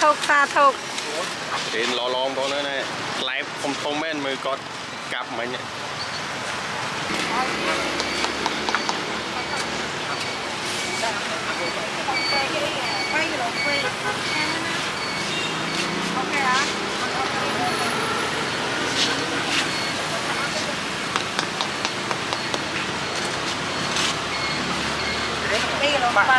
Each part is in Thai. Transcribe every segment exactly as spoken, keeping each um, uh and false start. ธุสาธุเห็นล้อล้อมตัวนั้นเนี่ยไลฟ์ผมคอมเมนต์มือกดกลับมาเนี่ยป้า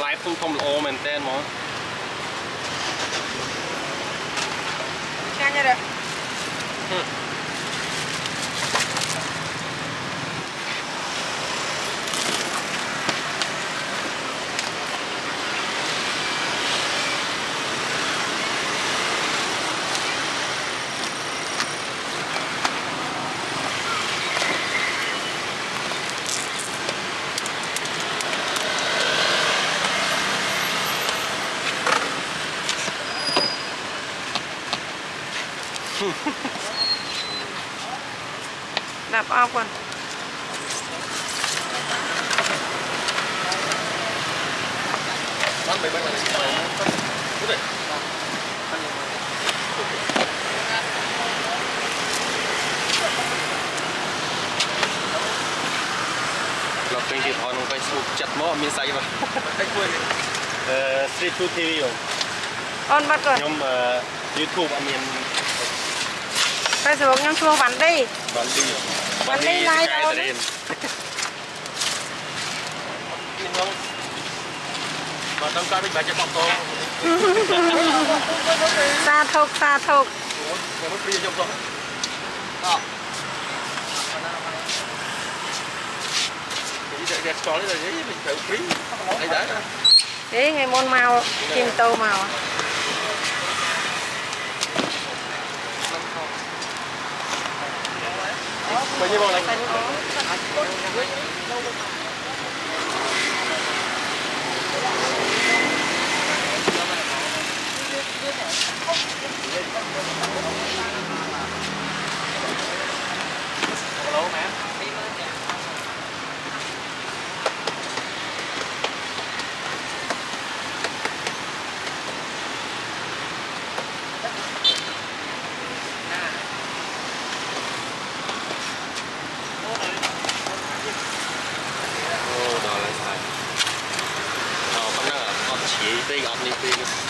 ไลฟ์ฟูทอมโอเหมือนเต้นมั้งแค่นี้เลยดับเอาก่อนมันไปบ้างเลยดูดิเราเป็นที่พอลงไปสูบจัดหม้อมีใส่ป่ะได้คุยเอ่อสตรีทฟู้ดทีวีอยู่ออนบัดก่อนยมเอ่อยูทูบอันนี้ไปสวกยังช่วงวันดีวันดีวันดีไล่โดนมาต้องการไปแบบจะบอกตรงตาถกตาถกเดี๋ยวมันปีจบตรงเด็กๆตอนนี้เลยนี่มันเกิดปีไอ้ได้นะเอ๊ะไงมนมาวกินโตมาวไปนี่บอกอะไรไปนี่บอกเราแม่They got me big.